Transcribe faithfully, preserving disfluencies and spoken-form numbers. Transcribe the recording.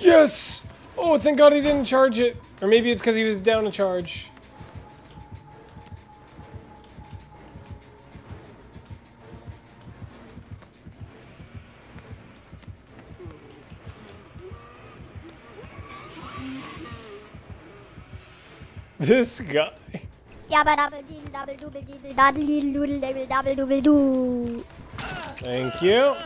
Yes! Oh, thank God he didn't charge it. Or maybe it's because he was down a charge. This guy. Thank you.